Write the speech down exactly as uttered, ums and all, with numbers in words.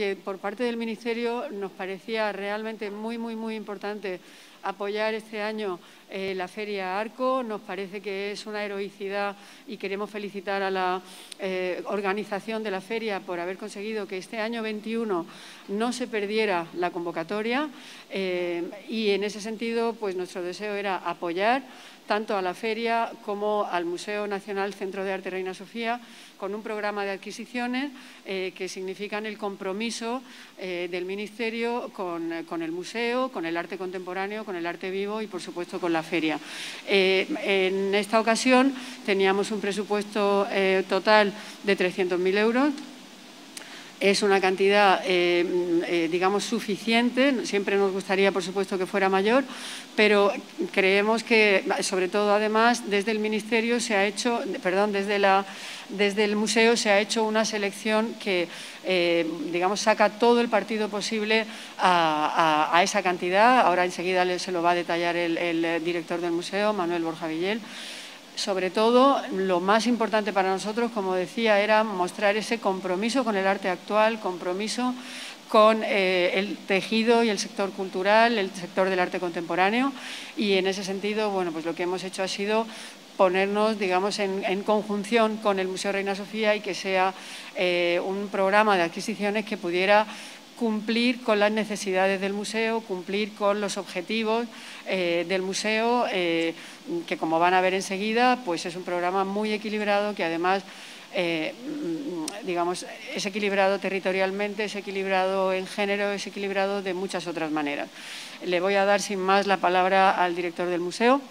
que por parte del Ministerio nos parecía realmente muy, muy, muy importante apoyar este año eh, la Feria Arco. Nos parece que es una heroicidad y queremos felicitar a la eh, organización de la feria por haber conseguido que este año veintiuno no se perdiera la convocatoria eh, y en ese sentido pues nuestro deseo era apoyar tanto a la feria como al Museo Nacional Centro de Arte Reina Sofía con un programa de adquisiciones eh, que significan el compromiso eh, del Ministerio con, con el museo, con el arte contemporáneo, con el arte vivo y, por supuesto, con la feria. Eh, en esta ocasión teníamos un presupuesto eh, total de trescientos mil euros. Es una cantidad, eh, eh, digamos, suficiente. Siempre nos gustaría, por supuesto, que fuera mayor, pero creemos que, sobre todo, además, desde el Ministerio se ha hecho, perdón, desde la, desde el Museo se ha hecho una selección que, eh, digamos, saca todo el partido posible a, a, a esa cantidad. Ahora enseguida se lo va a detallar el, el director del Museo, Manuel Borja Villel. Sobre todo, lo más importante para nosotros, como decía, era mostrar ese compromiso con el arte actual, compromiso con eh, el tejido y el sector cultural, el sector del arte contemporáneo. Y en ese sentido, bueno, pues lo que hemos hecho ha sido ponernos, digamos, en, en conjunción con el Museo Reina Sofía y que sea eh, un programa de adquisiciones que pudiera cumplir con las necesidades del museo, cumplir con los objetivos eh, del museo, eh, que como van a ver enseguida, pues es un programa muy equilibrado que además, eh, digamos, es equilibrado territorialmente, es equilibrado en género, es equilibrado de muchas otras maneras. Le voy a dar sin más la palabra al director del museo.